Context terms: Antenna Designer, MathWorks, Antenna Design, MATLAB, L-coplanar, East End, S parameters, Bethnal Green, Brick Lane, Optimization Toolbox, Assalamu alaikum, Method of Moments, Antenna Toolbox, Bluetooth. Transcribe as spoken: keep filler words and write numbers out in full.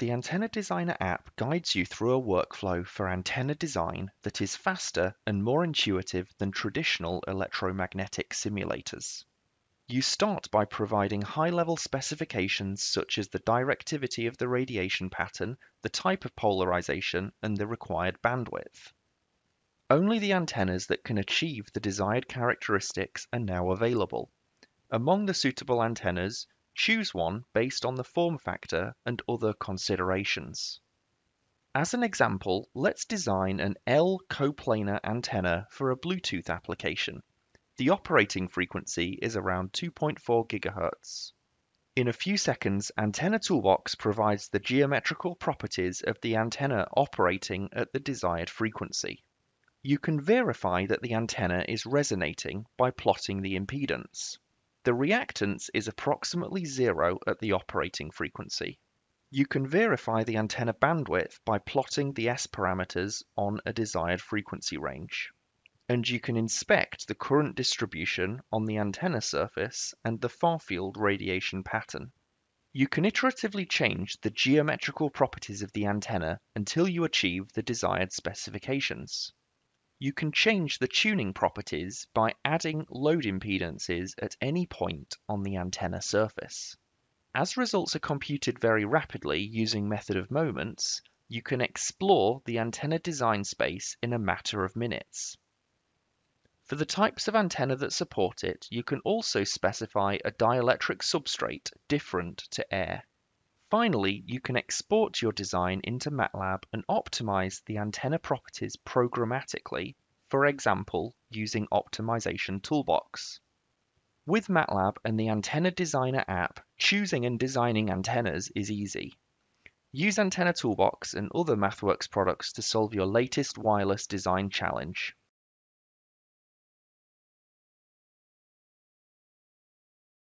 The Antenna Designer app guides you through a workflow for antenna design that is faster and more intuitive than traditional electromagnetic simulators. You start by providing high-level specifications such as the directivity of the radiation pattern, the type of polarization, and the required bandwidth. Only the antennas that can achieve the desired characteristics are now available. Among the suitable antennas, choose one based on the form factor and other considerations. As an example, let's design an L-coplanar antenna for a Bluetooth application. The operating frequency is around two point four gigahertz. In a few seconds, Antenna Toolbox provides the geometrical properties of the antenna operating at the desired frequency. You can verify that the antenna is resonating by plotting the impedance. The reactance is approximately zero at the operating frequency. You can verify the antenna bandwidth by plotting the S parameters on a desired frequency range. And you can inspect the current distribution on the antenna surface and the far-field radiation pattern. You can iteratively change the geometrical properties of the antenna until you achieve the desired specifications. You can change the tuning properties by adding load impedances at any point on the antenna surface. As results are computed very rapidly using Method of Moments, you can explore the antenna design space in a matter of minutes. For the types of antenna that support it, you can also specify a dielectric substrate different to air. Finally, you can export your design into MATLAB and optimize the antenna properties programmatically, for example, using Optimization Toolbox. With MATLAB and the Antenna Designer app, choosing and designing antennas is easy. Use Antenna Toolbox and other MathWorks products to solve your latest wireless design challenge.